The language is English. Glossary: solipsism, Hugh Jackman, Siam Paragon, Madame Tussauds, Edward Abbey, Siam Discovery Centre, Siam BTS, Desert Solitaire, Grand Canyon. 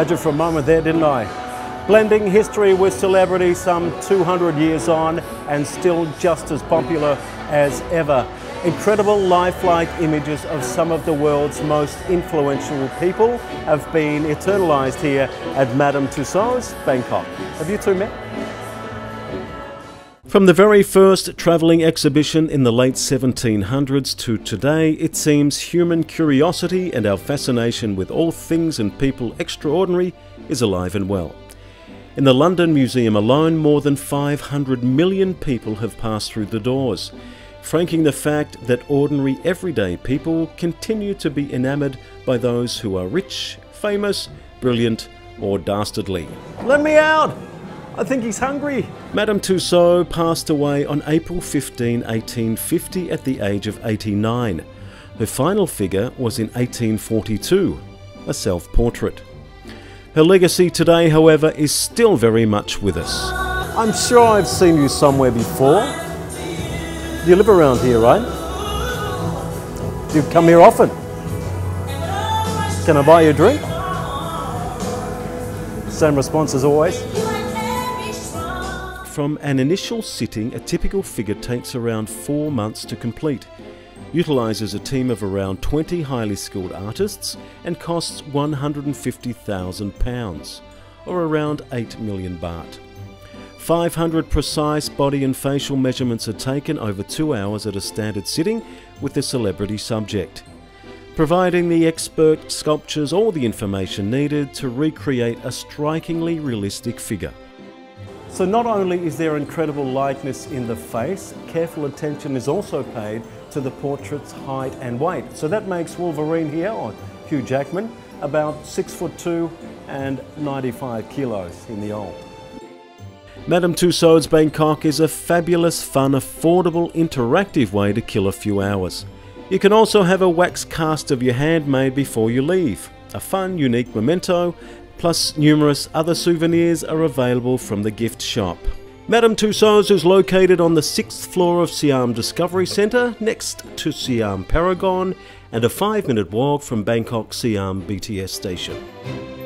a different moment there, didn't I? Blending history with celebrity some 200 years on and still just as popular as ever. Incredible lifelike images of some of the world's most influential people have been eternalised here at Madame Tussauds, Bangkok. Have you two met? From the very first travelling exhibition in the late 1700s to today, it seems human curiosity and our fascination with all things and people extraordinary is alive and well. In the London Museum alone, more than 500 million people have passed through the doors, franking the fact that ordinary everyday people continue to be enamoured by those who are rich, famous, brilliant or dastardly. Let me out! I think he's hungry. Madame Tussauds passed away on April 15, 1850 at the age of 89. Her final figure was in 1842, a self-portrait. Her legacy today, however, is still very much with us. I'm sure I've seen you somewhere before. You live around here, right? You come here often? Can I buy you a drink? Same response as always. From an initial sitting, a typical figure takes around 4 months to complete, utilises a team of around 20 highly skilled artists and costs £150,000, or around 8 million baht. 500 precise body and facial measurements are taken over 2 hours at a standard sitting with the celebrity subject, providing the expert sculptors all the information needed to recreate a strikingly realistic figure. So not only is there incredible likeness in the face, careful attention is also paid to the portrait's height and weight. So that makes Wolverine here, or Hugh Jackman, about 6'2" and 95 kilos in the old. Madame Tussauds Bangkok is a fabulous, fun, affordable, interactive way to kill a few hours. You can also have a wax cast of your hand made before you leave, a fun, unique memento. Plus numerous other souvenirs are available from the gift shop. Madame Tussauds is located on the 6th floor of Siam Discovery Centre, next to Siam Paragon, and a 5-minute walk from Bangkok Siam BTS station.